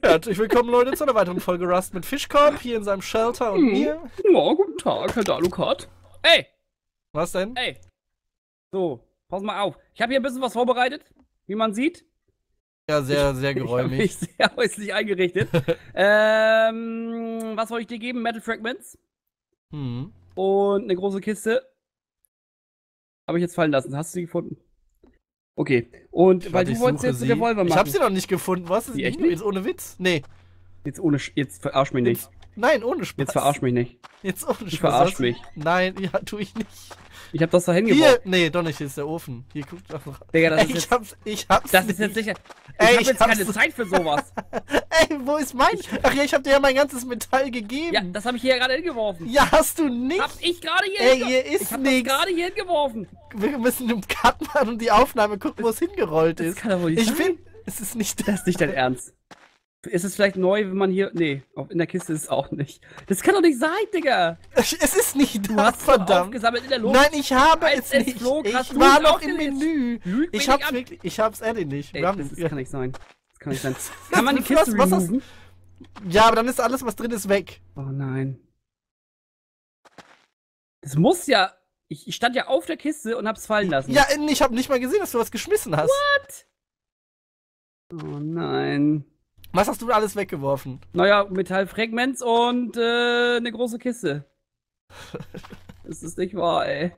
Herzlich willkommen, Leute, zu einer weiteren Folge Rust mit Fischkorb hier in seinem Shelter und mir. Ja, guten Tag, Herr Dalukat. Ey! Was denn? Ey! So, pass mal auf. Ich habe hier ein bisschen was vorbereitet, wie man sieht. Ja, sehr, sehr geräumig. Ich habe mich sehr häuslich eingerichtet. Was soll ich dir geben? Metal Fragments. Mhm. Und eine große Kiste. Habe ich jetzt fallen lassen. Hast du die gefunden? Okay. Und weil du wolltest jetzt einen Revolver machen. Ich habe sie noch nicht gefunden. Was? Die echt nicht? Jetzt ohne Witz? Nee. Jetzt ohne. Jetzt verarsch mich nicht. Nein, ohne Spaß. Jetzt verarsch mich nicht. Jetzt ohne Spaß. Ich verarsch mich. Nein, ja, tu ich nicht. Ich hab das da hingebracht. Nee, doch nicht. Hier ist der Ofen. Hier, guck doch mal. Digga, das ist jetzt... Das ist jetzt sicher. Ich hab jetzt keine Zeit für sowas. Ey, wo ist mein... Ach ja, ich hab dir ja mein ganzes Metall gegeben. Ja, das hab ich hier ja gerade hingeworfen. Ja, hast du nicht. Hab ich gerade hier hingeworfen. Ey, hier ist nichts. Ich hab das gerade hier hingeworfen. Wir müssen einen Cut machen und die Aufnahme gucken, wo es hingerollt ist. Das kann doch wohl nicht sein. Ich finde... Es ist nicht... Das ist nicht dein Ernst. Ist es vielleicht neu, wenn man hier... Nee, in der Kiste ist es auch nicht. Das kann doch nicht sein, Digga! Es ist nicht da, verdammt! In der Luft. Nein, ich habe es nicht! Flog, ich war noch im Menü! Ich hab's wirklich... Ich hab's ehrlich nicht. Ey, das kann nicht sein. Das kann nicht sein. Kann man die Kiste removen? Ja, aber dann ist alles, was drin ist, weg. Oh nein. Das muss ja... Ich stand ja auf der Kiste und hab's fallen lassen. Ja, ich hab nicht mal gesehen, dass du was geschmissen hast. What? Oh nein... Was hast du alles weggeworfen? Naja, Metallfragments und eine große Kiste. Das ist nicht wahr, ey.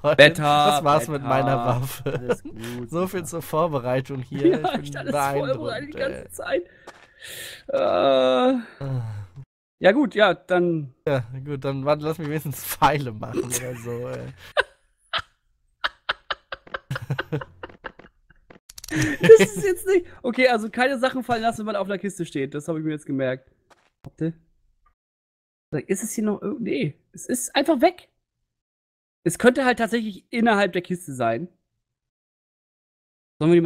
Toll. Das war's mit meiner Waffe. Alles gut, so viel zur Vorbereitung hier. Ja, ich bin beeindruckt, die ganze Zeit. Ja gut, ja, dann... Ja, gut, dann lass mich wenigstens Pfeile machen oder so, ey. Das ist jetzt nicht... Okay, also keine Sachen fallen lassen, wenn man auf einer Kiste steht. Das habe ich mir jetzt gemerkt. Warte. Ist es hier noch... Nee, es ist einfach weg. Es könnte halt tatsächlich innerhalb der Kiste sein. Sollen wir die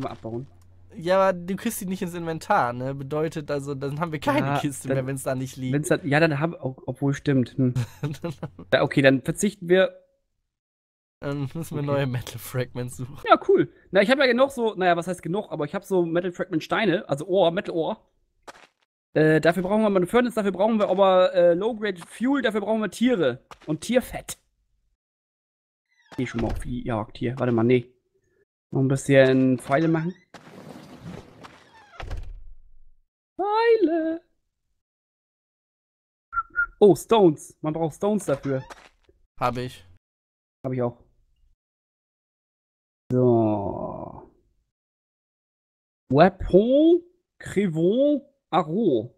mal abbauen? Ja, aber du kriegst die nicht ins Inventar, ne? Bedeutet also, dann haben wir keine Kiste mehr, wenn es da nicht liegt. Wenn's dann, ja, dann haben... Obwohl, stimmt. Hm. Okay, dann verzichten wir... Dann müssen wir neue Metal Fragments suchen. Ja, cool. Na, ich habe ja genug so, naja, was heißt genug, aber ich habe so Metal Fragment Steine, also Metal Ore. Dafür brauchen wir mal eine Furnace, dafür brauchen wir aber Low-Grade Fuel, dafür brauchen wir Tiere. Und Tierfett. Ich geh schon mal auf die Jagd hier. Warte mal, nee. Noch ein bisschen Pfeile machen. Pfeile! Oh, Stones. Man braucht Stones dafür. Habe ich. Habe ich auch. So. Weapon, Crevon, Arrow.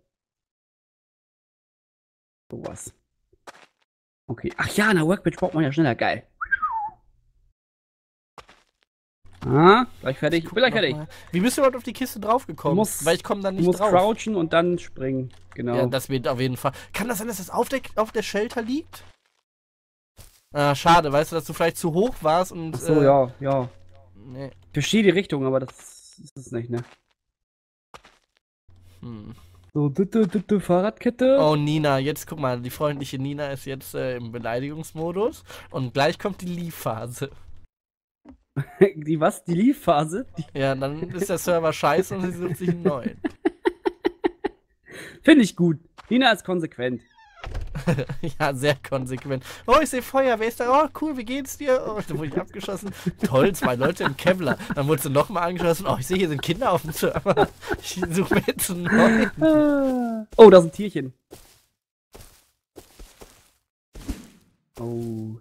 Sowas. Okay. Ach ja, eine Workbench braucht man ja schneller. Geil. Ah, gleich fertig. Ich bin gleich fertig. Wie bist du überhaupt auf die Kiste draufgekommen? Weil ich komme dann nicht drauf. Du musst crouchen und dann springen. Genau. Ja, das wird auf jeden Fall. Kann das sein, dass das auf der Shelter liegt? Ah, schade, weißt du, dass du vielleicht zu hoch warst und... Ach so, ja. Nee. Ich verstehe die Richtung, aber das ist es nicht, ne? Hm. So, Fahrradkette. Oh, Nina, jetzt guck mal, die freundliche Nina ist jetzt im Beleidigungsmodus und gleich kommt die Leave-Phase. Die was? Die Leave-Phase? Ja, dann ist der Server scheiße und sie sucht sich einen neuen. Finde ich gut. Nina ist konsequent. Ja, sehr konsequent. Oh, ich sehe Feuer, wer ist da? Oh, cool, wie geht's dir? Oh, dann wurde ich abgeschossen. Toll, 2 Leute im Kevlar. Dann wurdest du nochmal angeschossen. Oh, ich sehe, hier sind Kinder auf dem Server. Ich suche mir jetzt einen neuen. Oh, da ist ein Tierchen. Oh.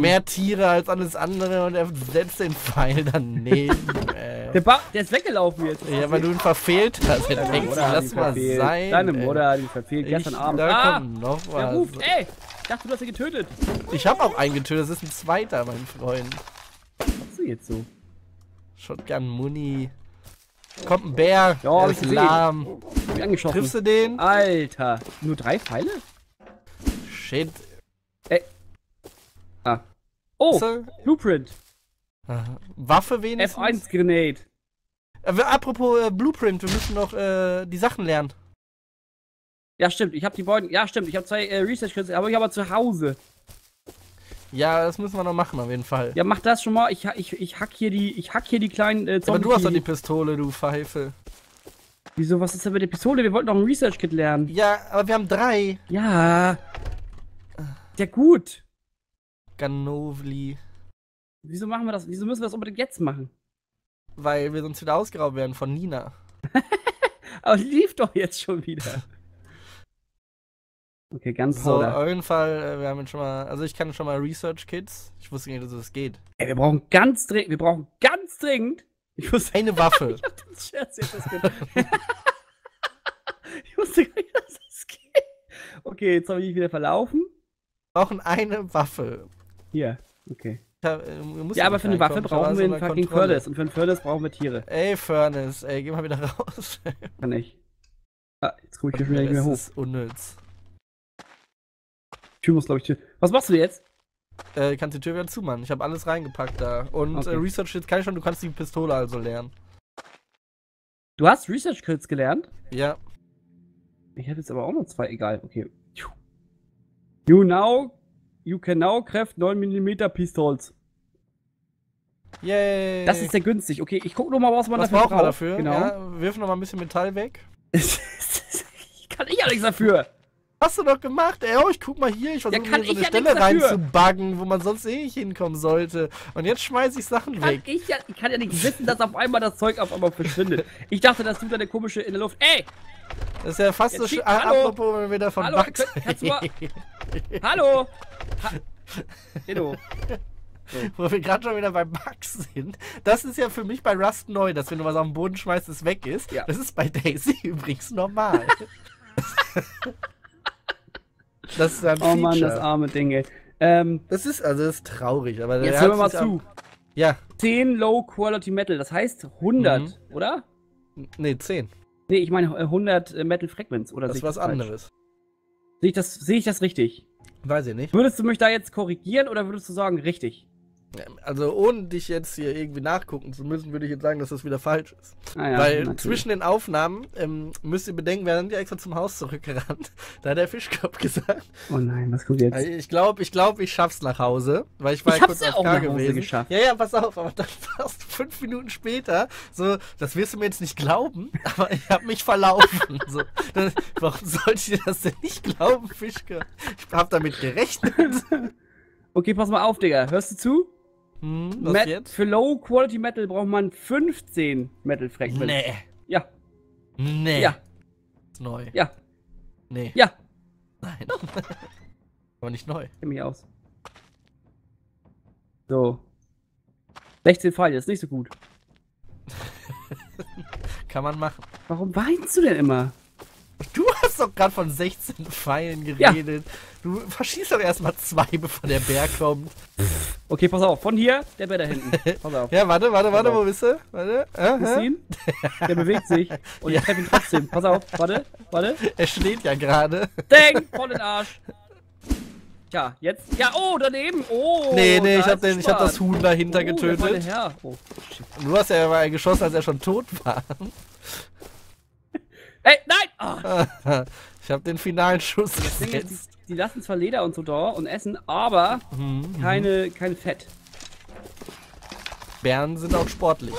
Mehr Tiere als alles andere und er setzt den Pfeil daneben. Der ist weggelaufen jetzt. Ja, weil du ihn verfehlt hast. Deine Mutter hat ihn verfehlt. Deine Mutter hat ihn verfehlt gestern Abend. Da kommt noch was. Der ruft, ey! Ich dachte, du hast ihn getötet. Ich hab auch einen getötet. Das ist ein zweiter, mein Freund. Was machst du jetzt so? Shotgun Muni. Kommt ein Bär. Ja, hab ich gesehen. Lahm. Hab ich angeschossen. Triffst du den? Alter. Nur 3 Pfeile? Shit. Ey. Ah. Oh, Blueprint. Waffe wenigstens? F1 Grenade. Apropos Blueprint, wir müssen noch die Sachen lernen. Ja, stimmt, ich habe die beiden. Ja, stimmt, ich habe zwei Research-Kürze, aber ich habe zu Hause. Ja, das müssen wir noch machen, auf jeden Fall. Ja, mach das schon mal. Ich hack hier die, kleinen Zombies. Aber du hast doch die Pistole, du Pfeife. Wieso, was ist denn mit der Pistole? Wir wollten doch ein Research-Kit lernen. Ja, aber wir haben 3. Ja. Ja, gut. Ganovli. Wieso machen wir das? Wieso müssen wir das unbedingt jetzt machen? Weil wir sonst wieder ausgeraubt werden von Nina. Aber lief doch jetzt schon wieder. Okay, ganz so. Auf jeden Fall, wir haben jetzt schon mal. Also, ich kann schon mal Research Kits. Ich wusste nicht, dass das geht. Ey, wir brauchen ganz dringend. Ich wusste, eine Waffe. Ich hab den Scherz jetzt, das geht. Ich wusste gar nicht, dass das geht. Okay, jetzt habe ich mich wieder verlaufen. Wir brauchen eine Waffe. Hier, okay. Ja, aber für eine Waffe brauchen wir einen fucking Furnace. Und für einen Furnace brauchen wir Tiere. Ey, Furnace, ey, geh mal wieder raus. Kann ich. Ah, jetzt guck ich hier wieder nicht mehr hoch. Das ist unnütz. Tür muss, glaube ich, Tür. Was machst du jetzt? Kannst die Tür wieder zumachen. Ich habe alles reingepackt da. Und okay. Research Kits kann ich schon, du kannst die Pistole also lernen. Du hast Research Kits gelernt? Ja. Ich habe jetzt aber auch noch 2, egal. Okay. You can now craft 9mm Pistols. Yay. Das ist sehr günstig. Okay, ich guck nochmal, was man dafür braucht. Genau. Ja, wirf nochmal ein bisschen Metall weg. Ich kann ja nichts dafür. Hast du doch gemacht, ey. Oh, ich guck mal hier. Ich versuche ja, so eine Stelle reinzubuggen, wo man sonst eh nicht hinkommen sollte. Und jetzt schmeiße ich Sachen weg. Ich kann ja nicht wissen, dass auf einmal das Zeug auf einmal verschwindet. Ich dachte, das tut deine komische in der Luft. Ey! Das ist ja fast jetzt so schön. Apropos, wenn wir davon wachsen. Hallo! Hallo! So. Wo wir gerade schon wieder bei Bugs sind. Das ist ja für mich bei Rust neu, dass wenn du was auf den Boden schmeißt, es weg ist. Ja. Das ist bei Daisy übrigens normal. Das ist ein Feature. Mann, das arme Ding, ey. Das ist traurig, aber jetzt hören wir mal zu. Ja. 10 Low Quality Metal, das heißt 100, oder? Ne, 10. Ne, ich meine 100 Metal Fragments, oder? Das ist was anderes. Sehe ich das richtig? Weiß ich nicht. Würdest du mich da jetzt korrigieren oder würdest du sagen, richtig? Also ohne dich jetzt hier irgendwie nachgucken zu müssen, würde ich jetzt sagen, dass das wieder falsch ist. Ah ja, weil natürlich. Zwischen den Aufnahmen müsst ihr bedenken, wir sind ja extra zum Haus zurückgerannt. Da hat der Fischkorb gesagt. Oh nein, was kommt jetzt? Also ich schaff's nach Hause, weil ich war ja kurz auf K gewesen. Geschafft. Ja, pass auf, aber dann fast 5 Minuten später, so, das wirst du mir jetzt nicht glauben, aber ich habe mich verlaufen. So, dann, warum sollte ich das denn nicht glauben, Fischkorb? Ich habe damit gerechnet. Okay, pass mal auf, Digga. Hörst du zu? Was jetzt? Für Low Quality Metal braucht man 15 Metal Fragments. Nee. Ja. Nee. Ja. Ist neu. Ja. Nee. Ja. Nein. Aber nicht neu. Kenn mich aus. So. 16 Pfeile, ist nicht so gut. Kann man machen. Warum weinst du denn immer? Du hast doch gerade von 16 Pfeilen geredet. Ja. Du verschießt doch erstmal 2, bevor der Bär kommt. Okay, pass auf. Von hier, der Bär da hinten. Pass auf. Ja, warte, wo bist du? Warte. Siehst du ihn? Der bewegt sich. Und ich treffe ihn trotzdem. Pass auf, warte. Er steht ja gerade. Dang, voll den Arsch. Tja, jetzt. Ja, oh, daneben. Oh. Nee, ich hab das Huhn dahinter getötet. Oh. Du hast ja mal geschossen, als er schon tot war. Ey, nein! Oh. Ich hab den finalen Schuss gesetzt. Die lassen zwar Leder und so da und essen, aber kein Fett. Bären sind auch sportlich.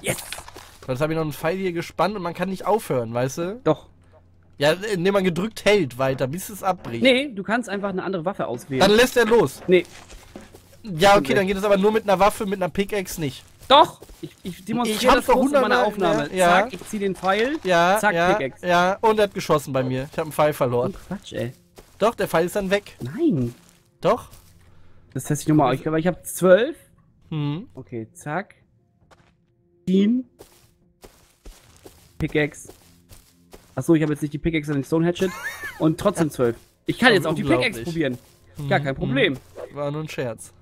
Yes! Jetzt habe ich noch einen Pfeil hier gespannt und man kann nicht aufhören, weißt du? Doch. Ja, indem man gedrückt hält weiter, bis es abbricht. Nee, du kannst einfach eine andere Waffe auswählen. Dann lässt er los. Nee. Ja, okay, dann geht es aber nur mit einer Waffe, mit einer Pickaxe nicht. Doch! Ich demonstriere das kurz in meiner Aufnahme. Ja. Zack, ich zieh den Pfeil. Ja, zack, ja, Pickaxe. Ja, und er hat geschossen bei mir. Ich habe einen Pfeil verloren. Oh, Quatsch, ey. Doch, der Pfeil ist dann weg. Nein. Doch. Das teste ich nochmal. Ich habe 12. Okay, zack. 10. Pickaxe. Achso, ich habe jetzt nicht die Pickaxe, sondern die Stone Hatchet. Und trotzdem 12. Ich kann jetzt auch die Pickaxe probieren. Ja, kein Problem. War nur ein Scherz.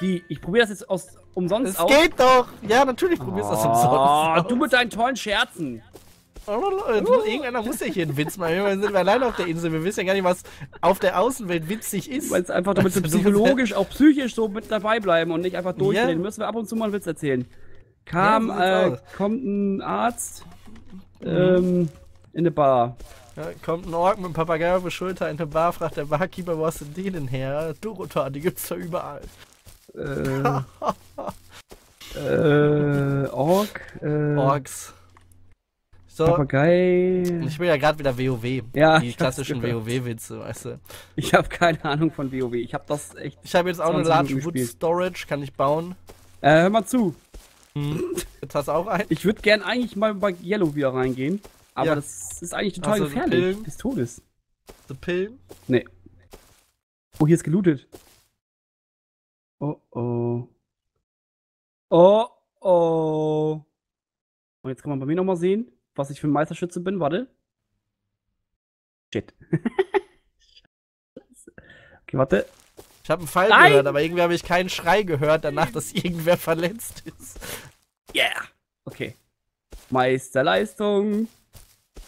Ich probiere das jetzt umsonst aus. Es geht doch! Ja, natürlich probierst du das umsonst. Du mit deinen tollen Scherzen. Irgendeiner muss ja hier einen Witz machen. Wir sind alleine auf der Insel. Wir wissen ja gar nicht, was auf der Außenwelt witzig ist. Weil es einfach, damit wir psychologisch, auch psychisch so mit dabei bleiben und nicht einfach durchdrehen. Yeah. Müssen wir ab und zu mal einen Witz erzählen. Kommt ein Arzt. in eine Bar. Ja, kommt ein Ork mit einem Papagei auf die Schulter in eine Bar, fragt der Barkeeper, wo hast du den denn her? Durotar, die gibt's da überall. Orks. So. Papagei. Ich bin ja gerade wieder WoW. Ja, die klassischen WoW-Witze, weißt du. Ich habe keine Ahnung von WoW. Ich habe das echt. Ich habe jetzt auch eine Large Wood Storage, kann ich bauen. Hör mal zu. Jetzt hast du auch einen. Ich würde gern eigentlich mal bei Yellow wieder reingehen. Aber ja, das ist eigentlich total gefährlich. Des Todes. The Pillen? Nee. Oh, hier ist gelootet. Oh oh. Oh oh. Und jetzt kann man bei mir nochmal sehen, was ich für ein Meisterschütze bin. Warte. Shit. Okay, warte. Ich habe einen Fall gehört, aber irgendwie habe ich keinen Schrei gehört danach, dass irgendwer verletzt ist. Yeah. Okay. Meisterleistung.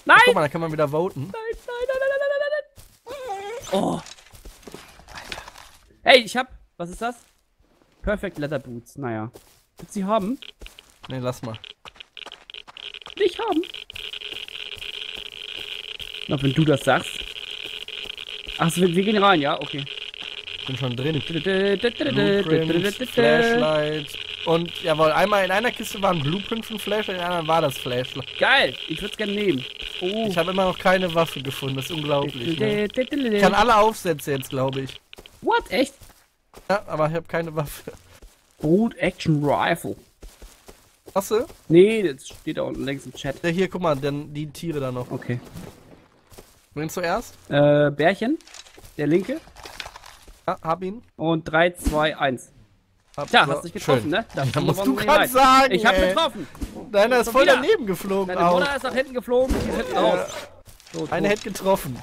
Nein! Guck mal, da kann man wieder voten. Nein, nein, nein, nein, nein, nein, nein. Oh. Alter. Hey, ich hab. Was ist das? Perfect Leather Boots. Naja. Willst du sie haben? Nee, lass mal. Nicht haben. Na, wenn du das sagst. Ach, so, wir gehen rein, ja? Okay. Ich bin schon drin. Blueprint, Flashlight. Und jawohl, einmal in einer Kiste war ein Blueprint von Flashlight, in einer war das Flashlight. Geil, ich würde es gerne nehmen. Oh. Ich habe immer noch keine Waffe gefunden, das ist unglaublich. Ne? Ich kann alle Aufsätze jetzt, glaube ich. What? Echt? Ja, aber ich habe keine Waffe. Bolt Action Rifle. Hast du? Nee, das steht da unten links im Chat. Ja, hier, guck mal, denn die Tiere da noch. Okay. Nimmst du erst? Bärchen, der linke. Ja, hab ihn. Und 3, 2, 1. Tja, so, hast dich getroffen, schön, ne? Da musst du gerade sagen, ich hab getroffen. Deiner ist voll daneben geflogen. Deine Mutter ist nach hinten geflogen, die ist hinten raus. So, eine hätte getroffen.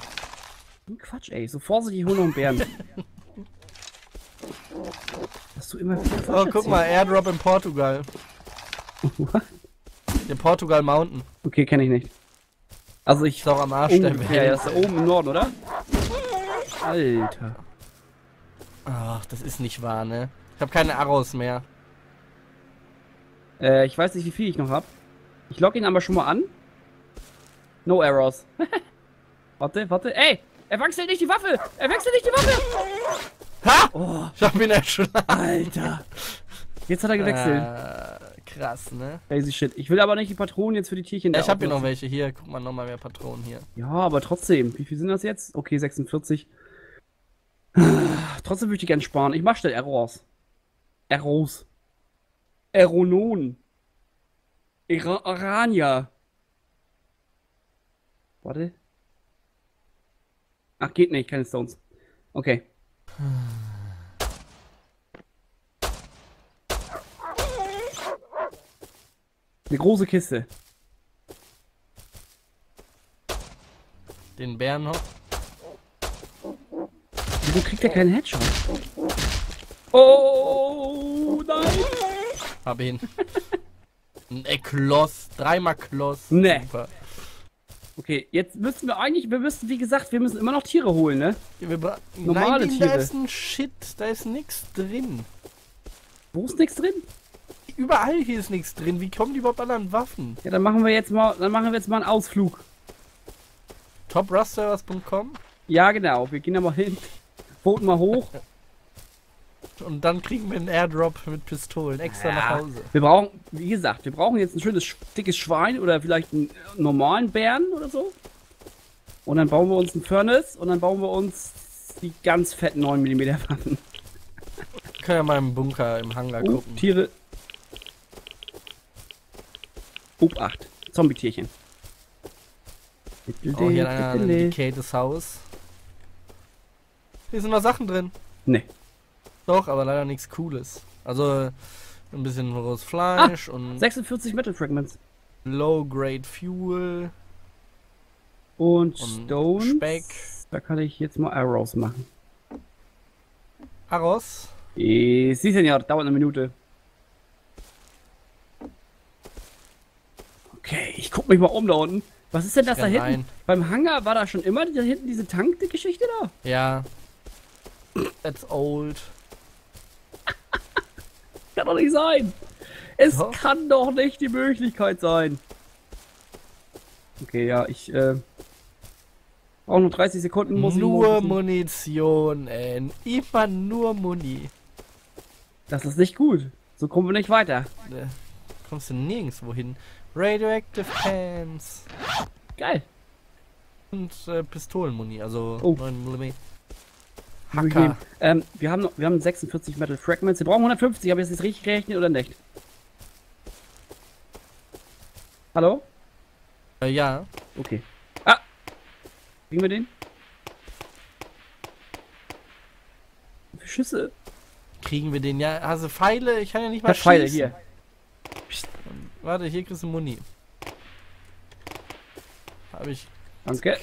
Quatsch, ey. So vorsichtig, Hunde und Bären. Hast du immer viel Quatsch? Oh, guck mal, Airdrop in Portugal. What? Der Portugal Mountain. Okay, kenne ich nicht. Also ich... Ist auch am Arsch der Welt. Ja, das ist da oben im Norden, oder? Alter. Ach, das ist nicht wahr, ne? Ich habe keine Arrows mehr. Ich weiß nicht, wie viel ich noch habe. Ich logge ihn aber schon mal an. No Arrows. Warte, warte. Ey, er wechselt nicht die Waffe. Er wechselt nicht die Waffe. Ha! Oh, ich hab ihn erschlagen. Alter. Jetzt hat er gewechselt. Krass, ne? Crazy shit. Ich will aber nicht die Patronen jetzt für die Tierchen. Ja, ich habe hier noch welche. Hier, guck mal, nochmal mehr Patronen hier. Ja, aber trotzdem. Wie viel sind das jetzt? Okay, 46. Trotzdem würde ich gerne sparen. Ich mach schnell Arrows. Eros. Eronon. Arania. Warte. Ach, geht nicht. Keine Stones. Okay. Eine große Kiste. Den Bären noch. Wieso kriegt er keinen Headshot? Oh, nein! Hab ihn. Ein Kloss. Dreimal Kloss. Nee. Super. Okay, jetzt müssen wir eigentlich, wie gesagt, wir müssen immer noch Tiere holen, ne? Normale Tiere. Da ist ein Shit, da ist nichts drin. Wo ist nichts drin? Überall hier ist nichts drin. Wie kommen die überhaupt an Waffen? Ja, dann machen wir jetzt mal, einen Ausflug. TopRustService.com? Ja, genau. Wir gehen da mal hin. Boten mal hoch. Und dann kriegen wir einen Airdrop mit Pistolen extra nach Hause. Wir brauchen, wie gesagt, wir brauchen jetzt ein schönes, dickes Schwein oder vielleicht einen normalen Bären oder so. Und dann bauen wir uns einen Furnace und dann bauen wir uns die ganz fetten 9mm Waffen. Wir können ja mal im Bunker, im Hangar gucken. Tiere. Obacht. Zombie-Tierchen. Oh, hier ein indicators Haus. Hier sind noch Sachen drin. Nee. Doch, aber leider nichts Cooles. Also ein bisschen rohes Fleisch und 46 Metal Fragments. Low Grade Fuel. Und Stones. Speck. Da kann ich jetzt mal Arrows machen. Arrows? Sí, Senor, dauert eine Minute. Okay, ich guck mich mal um da unten. Was ist denn das da hinten? Beim Hangar war da schon immer da hinten diese Tankgeschichte da? Ja. That's old. Kann doch nicht sein. Es kann doch nicht die Möglichkeit sein. Okay, ja, ich auch nur 30 Sekunden muss nur ich Munition, ey. Immer nur Muni. Das ist nicht gut. So kommen wir nicht weiter. Ne. Kommst du nirgendwo hin. Radioactive Pants. Geil. Und Pistolenmuni, also 9mm. Hacker. Wir haben 46 Metal Fragments. Wir brauchen 150. Habe ich das jetzt richtig gerechnet oder nicht? Hallo? Ja. Okay. Ah! Kriegen wir den? Schüsse. Kriegen wir den? Ja, hast du Pfeile? Ich kann ja nicht mal schießen. Pfeile hier. Psst. Warte, hier kriegst du Muni. Habe ich. Danke.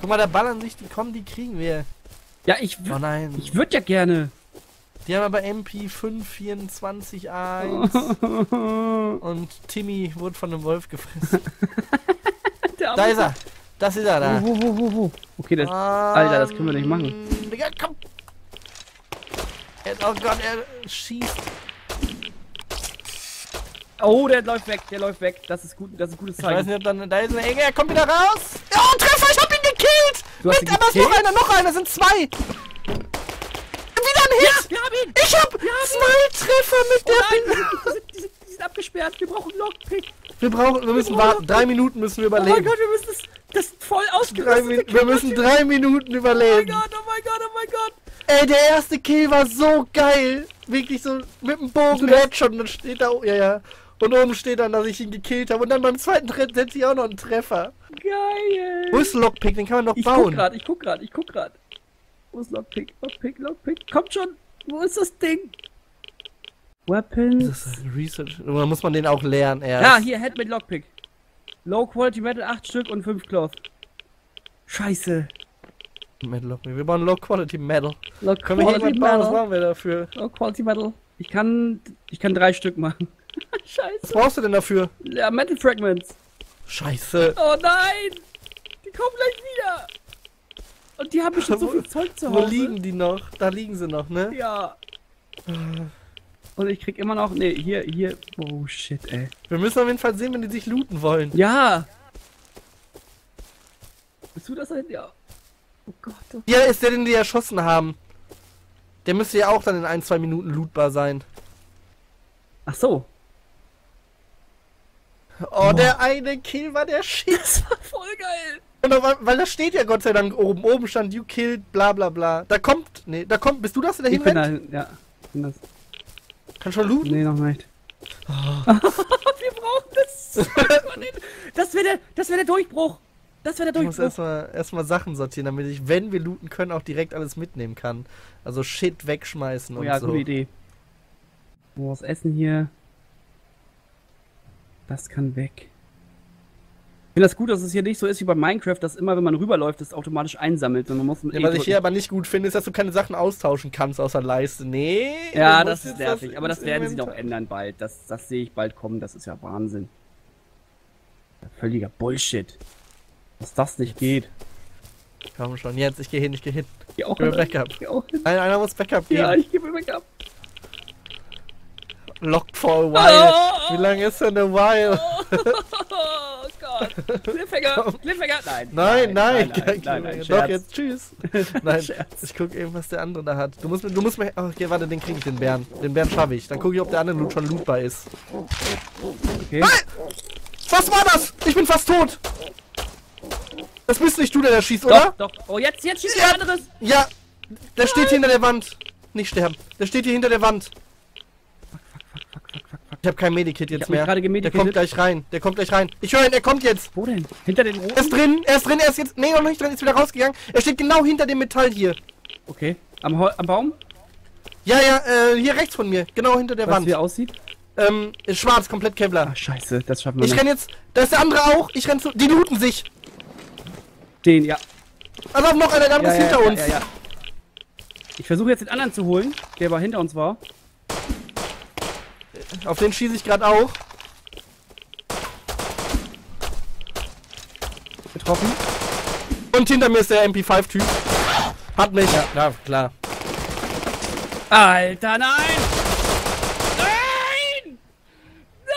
Guck mal, da ballern sich die. Komm, die kriegen wir. Ja, ich würde ja gerne. Die haben aber MP524A1 und Timmy wurde von einem Wolf gefressen. Da ist er. Das ist er da. Okay, das, Alter, das können wir nicht machen. Digga, komm. Oh Gott, er schießt. Oh, der läuft weg, der läuft weg. Das ist gut, das ist ein gutes Zeichen. Ich weiß nicht, ob dann, da ist eine Enge, er kommt wieder raus. Oh, Treffer, ich hab ihn gekillt. Du hast ihn gekillt? Aber es ist noch einer, sind zwei. Ja, ich hab zwei Treffer mit der. Die sind abgesperrt. Wir brauchen Lockpick. Wir müssen warten. 3 Minuten müssen wir überleben. Oh mein Gott, wir müssen das voll ausgerüstet. Wir müssen 3 Minuten überleben. Oh mein Gott, oh mein Gott, oh mein Gott. Ey, der erste Kill war so geil. Wirklich so mit dem Bogen Headshot und dann steht da, ja, ja. Und oben steht dann, dass ich ihn gekillt habe. Und dann beim zweiten Tritt setze ich auch noch einen Treffer. Geil. Wo ist Lockpick? Den kann man noch bauen. Ich guck grad. Wo ist Lockpick? Lockpick. Kommt schon. Wo ist das Ding? Weapons. Das ist Research. Oder muss man den auch lernen erst? Ja, hier, Head mit Lockpick. Low Quality Metal 8 Stück und 5 Cloth. Scheiße. Metal Lockpick. Wir bauen Low Quality Metal. Low Quality Metal. Was brauchen wir dafür? Low Quality Metal. Ich kann 3 Stück machen. Scheiße. Was brauchst du denn dafür? Ja, Metal Fragments. Scheiße. Oh nein! Die kommen gleich wieder! Und die haben bestimmt so viel Zeug zu Hause. Wo liegen die noch? Da liegen sie noch, ne? Ja. Und ich krieg immer noch... Ne, hier... Oh, shit, ey. Wir müssen auf jeden Fall sehen, wenn die sich looten wollen. Ja. Bist du das denn? Ja. Oh Gott. Oh. Ja, ist der, den die erschossen haben. Der müsste ja auch dann in 1-2 Minuten lootbar sein. Ach so. Oh, der eine Kill war der Shit. Das war voll geil. Weil da steht ja Gott sei Dank oben. Oben stand, you killed, bla bla bla. Da kommt, nee, da kommt, bist du das, der da hinrennt? Ja, ich bin das. Kannst schon looten? Nee, noch nicht. Oh. Wir brauchen das. Das wäre der Durchbruch. Das wäre der Durchbruch. Ich muss erstmal Sachen sortieren, damit ich, wenn wir looten können, auch direkt alles mitnehmen kann. Also Shit wegschmeißen und so. Ja, gute Idee. Oh, was essen hier? Das kann weg. Ich finde das gut, dass es hier nicht so ist wie bei Minecraft, dass immer, wenn man rüberläuft, das automatisch einsammelt. Und man muss mit was ich hier aber nicht gut finde, ist, dass du keine Sachen austauschen kannst außer Leiste. Nee. Ja, das ist nervig. Aber das werden sie doch ändern bald. Das sehe ich bald kommen. Das ist ja Wahnsinn. Völliger Bullshit. Dass das nicht geht. Komm schon, jetzt. Ich gehe hin. Geh auch hin. Einer muss Backup geben. Ja, ich gebe Backup. Locked for a while. Wie lange ist denn a while? Cliffhanger! Nein, doch jetzt, tschüss! Nein, ich guck eben, was der andere da hat. Du musst mir. Oh, okay, warte, den krieg ich, den Bären. Den Bären schaffe ich. Dann guck ich, ob der andere Loot schon lootbar ist. Okay. Hey! Was war das? Ich bin fast tot! Das bist nicht du, der da schießt, oder? Doch. Oh, jetzt schießt der andere! Ja! Der steht hier hinter der Wand. Nicht sterben. Der steht hier hinter der Wand. Ich hab kein Medikit jetzt mehr. Der kommt gleich rein. Ich höre ihn, er kommt jetzt. Wo denn? Hinter den Ohren? Er ist drin, er ist jetzt. Nee, noch nicht drin, ist wieder rausgegangen. Er steht genau hinter dem Metall hier. Okay. Am Baum? Ja, hier rechts von mir. Genau hinter der Wand. Wie er aussieht? Ist schwarz, komplett Kevlar. Ah, scheiße, das schaffen wir nicht. Ich renn jetzt. Da ist der andere auch. Ich renn zu. Die looten sich. Den, ja. Also noch einer, der andere ist hinter uns. Ja. Ich versuche jetzt den anderen zu holen, der aber hinter uns war. Auf den schieße ich gerade auch. Getroffen. Und hinter mir ist der MP5-Typ. Hat mich. Ja, klar. Alter, nein! Nein! Nein!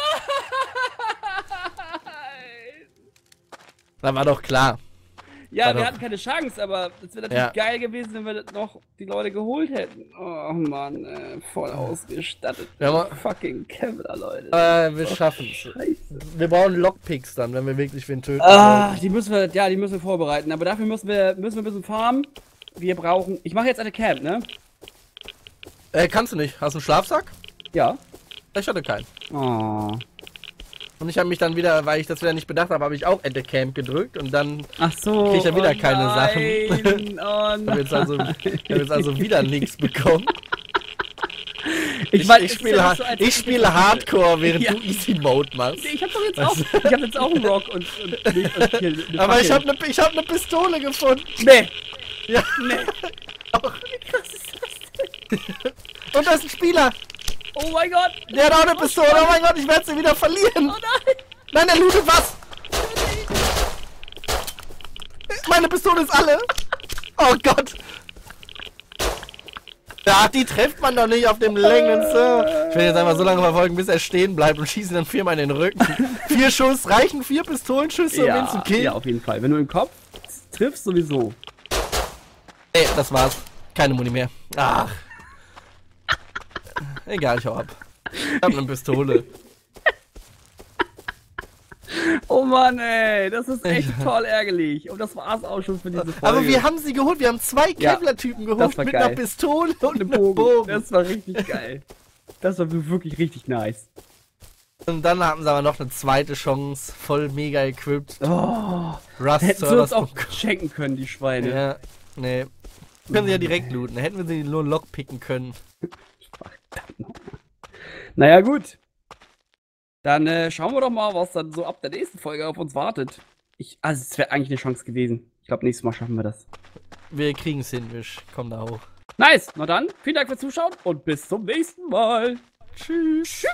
Da war doch klar. Ja, wir hatten keine Chance, aber es wäre natürlich geil gewesen, wenn wir noch die Leute geholt hätten. Oh Mann, voll ausgestattet. Ja, fucking Kämmerer, Leute. Wir schaffen es. Wir brauchen Lockpicks dann, wenn wir wirklich wen töten. Die müssen wir, die müssen wir vorbereiten. Aber dafür müssen wir ein bisschen farmen. Wir brauchen. Ich mache jetzt eine Camp, ne? Kannst du nicht. Hast du einen Schlafsack? Ja. Ich hatte keinen. Oh. Und ich habe mich dann wieder, weil ich das wieder nicht bedacht habe, habe ich auch Enter Camp gedrückt und dann kriege ich ja wieder keine Sachen. Oh hab jetzt also wieder nichts bekommen. Ich spiele Hardcore, während du Easy Mode machst. Ich habe doch jetzt auch, einen Rock und Kill, aber ich habe eine Pistole gefunden. Nee. Ja. Nee. Auch. Wie krass ist das denn? Und da ist ein Spieler. Oh mein Gott! Der hat auch eine Pistole! Oh mein Gott, ich werde sie wieder verlieren! Oh nein! Nein, der lootet was! Meine Pistole ist alle! Oh Gott! Ja, die trifft man doch nicht auf dem Längenste! Ich werde jetzt einfach so lange verfolgen, bis er stehen bleibt und schießen dann viermal in den Rücken. 4 Schuss reichen, 4 Pistolenschüsse, um ihn zu killen. Ja, auf jeden Fall. Wenn du im Kopf triffst, sowieso. Ey, das war's. Keine Muni mehr. Ach. Egal, ich hau ab. Ich hab ne Pistole. Oh Mann, ey, das ist echt toll ärgerlich. Und das war's auch schon für diese Folge. Aber wir haben sie geholt, wir haben 2 Kevlar-Typen geholt mit einer Pistole und einem Bogen. Das war richtig geil. Das war wirklich richtig nice. Und dann haben sie aber noch eine zweite Chance, voll mega equipped. Oh, hätten sie uns auch schenken können, die Schweine. Ja, nee. Können sie ja direkt looten, hätten wir sie nur lockpicken können. Naja, gut. Dann schauen wir doch mal, was dann so ab der nächsten Folge auf uns wartet. Also, es wäre eigentlich eine Chance gewesen. Ich glaube, nächstes Mal schaffen wir das. Wir kriegen es hin, wir kommen da hoch. Nice, na dann, vielen Dank fürs Zuschauen und bis zum nächsten Mal. Tschüss.